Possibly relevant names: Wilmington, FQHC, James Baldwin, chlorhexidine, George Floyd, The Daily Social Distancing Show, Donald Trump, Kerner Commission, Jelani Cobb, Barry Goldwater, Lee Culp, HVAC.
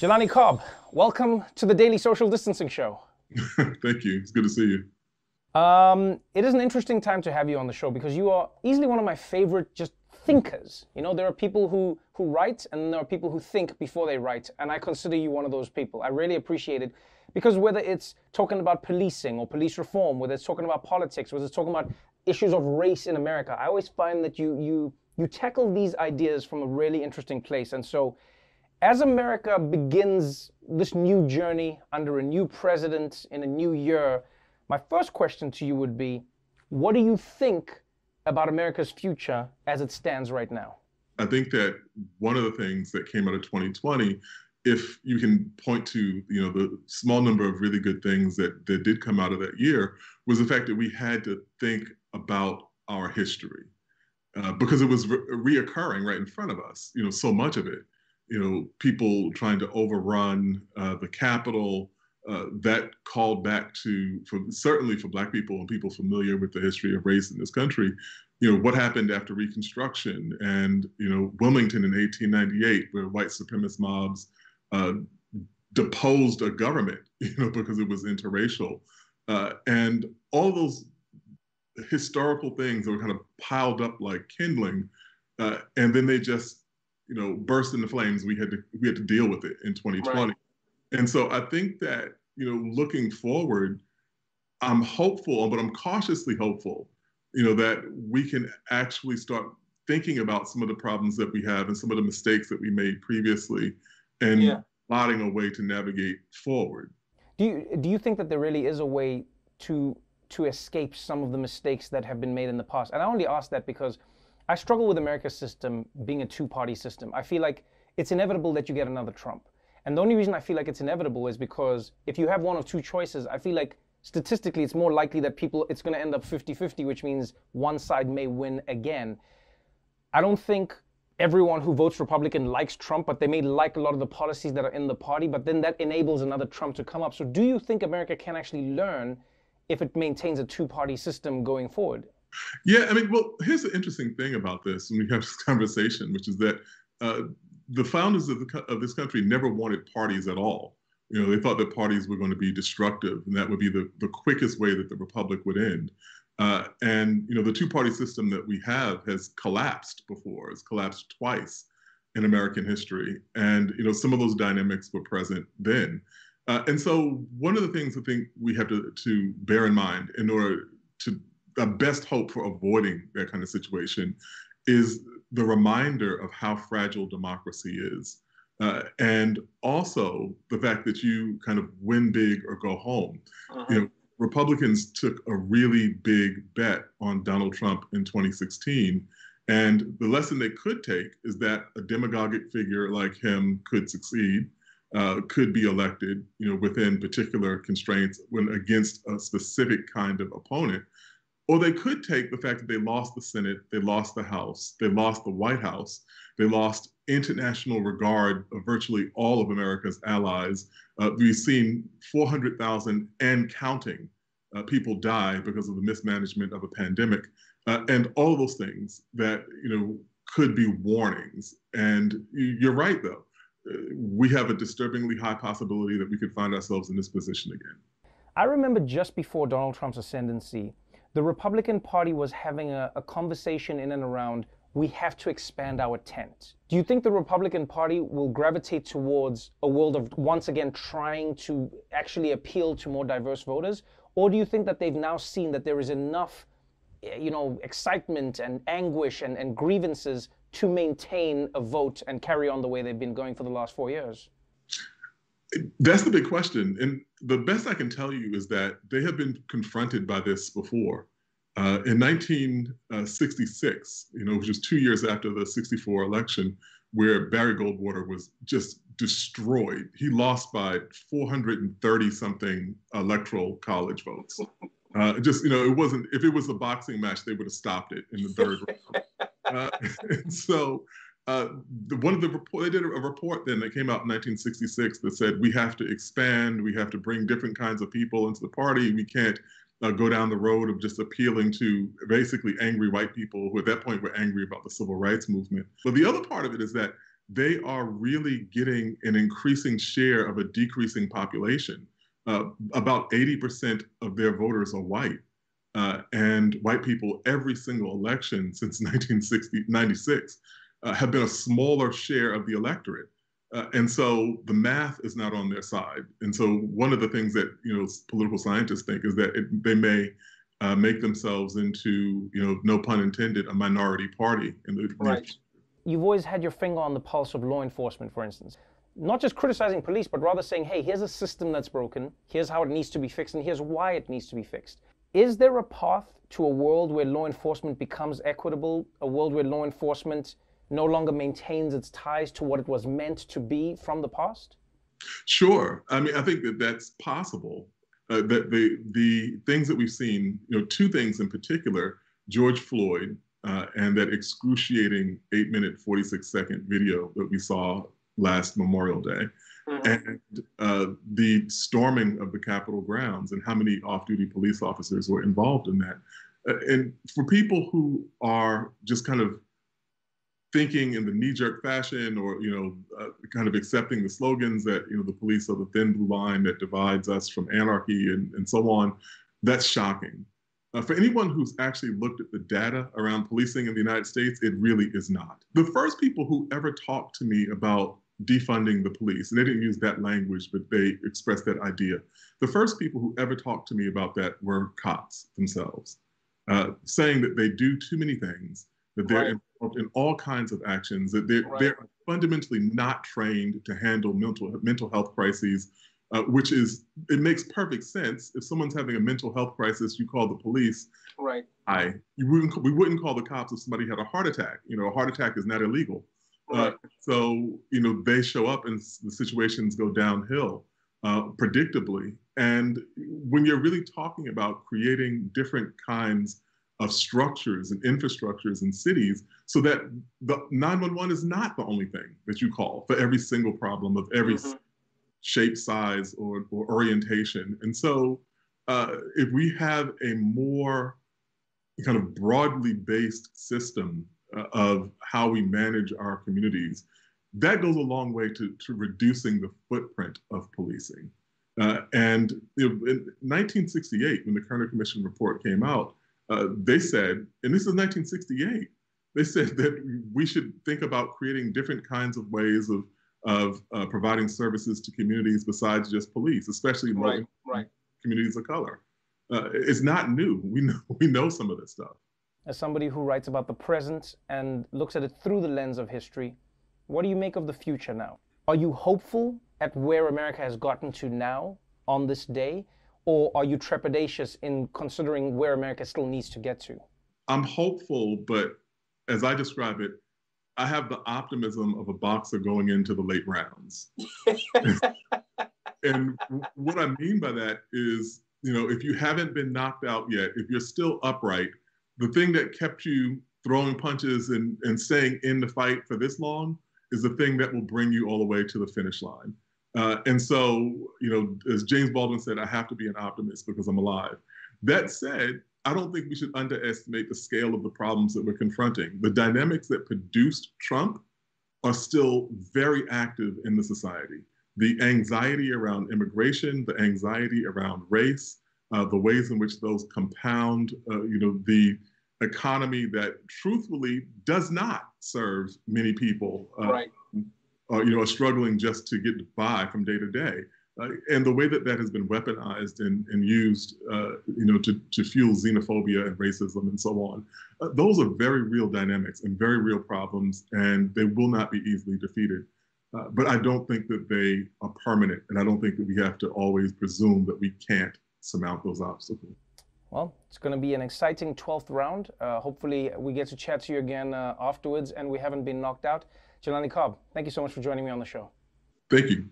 Jelani Cobb, welcome to the Daily Social Distancing Show. Thank you. It's good to see you. It is an interesting time to have you on the show because you are easily one of my favorite just thinkers. You know, there are people who write and there are people who think before they write, and I consider you one of those people. I really appreciate it because whether it's talking about policing or police reform, whether it's talking about politics, whether it's talking about issues of race in America, I always find that you tackle these ideas from a really interesting place. And so as America begins this new journey under a new president in a new year, my first question to you would be, what do you think about America's future as it stands right now? I think that one of the things that came out of 2020, if you can point to, you know, the small number of really good things that did come out of that year, was the fact that we had to think about our history because it was reoccurring right in front of us, you know, so much of it. You know, people trying to overrun the Capitol, that called back to, certainly for Black people and people familiar with the history of race in this country, you know, what happened after Reconstruction and, you know, Wilmington in 1898, where white supremacist mobs deposed a government, you know, because it was interracial. And all those historical things that were kind of piled up like kindling, and then they just, you know, burst into flames. We had to deal with it in 2020. Right. And so I think that, you know, looking forward, I'm hopeful, but I'm cautiously hopeful, you know, that we can actually start thinking about some of the problems that we have and some of the mistakes that we made previously and plotting a way to navigate forward. Do you think that there really is a way to escape some of the mistakes that have been made in the past? And I only ask that because I struggle with America's system being a two-party system. I feel like it's inevitable that you get another Trump. And the only reason I feel like it's inevitable is because if you have one of two choices, I feel like statistically it's more likely that it's going to end up 50-50, which means one side may win again. I don't think everyone who votes Republican likes Trump, but they may like a lot of the policies that are in the party, but then that enables another Trump to come up. So do you think America can actually learn if it maintains a two-party system going forward? Yeah, I mean, well, here's the interesting thing about this when we have this conversation, which is that the founders of this country never wanted parties at all. You know, they thought that parties were going to be destructive, and that would be the quickest way that the republic would end. And, you know, the two-party system that we have has collapsed before. It's collapsed twice in American history. And, you know, some of those dynamics were present then. And so one of the things I think we have to bear in mind in order to the best hope for avoiding that kind of situation is the reminder of how fragile democracy is. And also the fact that you kind of win big or go home. You know, Republicans took a really big bet on Donald Trump in 2016. And the lesson they could take is that a demagogic figure like him could succeed, could be elected, you know, within particular constraints when against a specific kind of opponent. Or they could take the fact that they lost the Senate, they lost the House, they lost the White House, they lost international regard of virtually all of America's allies. We've seen 400,000 and counting people die because of the mismanagement of a pandemic. And all of those things that, you know, could be warnings. And you're right, though. We have a disturbingly high possibility that we could find ourselves in this position again. I remember just before Donald Trump's ascendancy, the Republican Party was having a conversation in and around, we have to expand our tent. Do you think the Republican Party will gravitate towards a world of, once again, trying to actually appeal to more diverse voters? Or do you think that they've now seen that there is enough, you know, excitement and anguish and grievances to maintain a vote and carry on the way they've been going for the last 4 years? That's the big question. And the best I can tell you is that they have been confronted by this before. In 1966, you know, which was 2 years after the '64 election, where Barry Goldwater was just destroyed. He lost by 430-something electoral college votes. Just, you know, it wasn't, if it was a boxing match, they would have stopped it in the third round. And so, they did a report then that came out in 1966 that said, we have to expand, we have to bring different kinds of people into the party. We can't go down the road of just appealing to basically angry white people who at that point were angry about the civil rights movement. But the other part of it is that they are really getting an increasing share of a decreasing population. About 80% of their voters are white. And white people, every single election since 1996, have been a smaller share of the electorate. And so the math is not on their side. And so one of the things that, you know, political scientists think is that they may make themselves into, you know, no pun intended, a minority party. Right. You've always had your finger on the pulse of law enforcement, for instance. Not just criticizing police, but rather saying, hey, here's a system that's broken. Here's how it needs to be fixed, and here's why it needs to be fixed. Is there a path to a world where law enforcement becomes equitable, a world where law enforcement no longer maintains its ties to what it was meant to be from the past? Sure. I mean, I think that that's possible. That the things that we've seen, you know, two things in particular, George Floyd and that excruciating 8-minute, 46-second video that we saw last Memorial Day, and the storming of the Capitol grounds and how many off-duty police officers were involved in that. And for people who are just kind of thinking in the knee-jerk fashion, or, you know, kind of accepting the slogans that, you know, the police are the thin blue line that divides us from anarchy and so on, that's shocking. For anyone who's actually looked at the data around policing in the United States, it really is not. The first people who ever talked to me about defunding the police, and they didn't use that language, but they expressed that idea. The first people who ever talked to me about that were cops themselves, saying that they do too many things, that they're involved in all kinds of actions, that they're fundamentally not trained to handle mental health crises, which is, it makes perfect sense. If someone's having a mental health crisis, you call the police. Right. We wouldn't call the cops if somebody had a heart attack. You know, a heart attack is not illegal. Right. So, you know, they show up and the situations go downhill predictably. And when you're really talking about creating different kinds of structures and infrastructures in cities so that the 911 is not the only thing that you call for every single problem of every shape, size, or orientation. And so if we have a more kind of broadly based system of how we manage our communities, that goes a long way to reducing the footprint of policing. And in 1968, when the Kerner Commission report came out, they said, and this is 1968, they said that we should think about creating different kinds of ways of providing services to communities besides just police, especially communities of color. It's not new. We know some of this stuff. As somebody who writes about the present and looks at it through the lens of history, what do you make of the future now? Are you hopeful at where America has gotten to now on this day? Or are you trepidatious in considering where America still needs to get to? I'm hopeful, but as I describe it, I have the optimism of a boxer going into the late rounds. And what I mean by that is, you know, if you haven't been knocked out yet, if you're still upright, the thing that kept you throwing punches and staying in the fight for this long is the thing that will bring you all the way to the finish line. And so, you know, as James Baldwin said, I have to be an optimist because I'm alive. That said, I don't think we should underestimate the scale of the problems that we're confronting. The dynamics that produced Trump are still very active in the society. The anxiety around immigration, the anxiety around race, the ways in which those compound, you know, the economy that truthfully does not serve many people. You know, are struggling just to get by from day to day. And the way that that has been weaponized and used, you know, to fuel xenophobia and racism and so on. Those are very real dynamics and very real problems, and they will not be easily defeated. But I don't think that they are permanent, and I don't think that we have to always presume that we can't surmount those obstacles. Well, it's going to be an exciting 12th round. Hopefully we get to chat to you again afterwards and we haven't been knocked out. Jelani Cobb, thank you so much for joining me on the show. Thank you.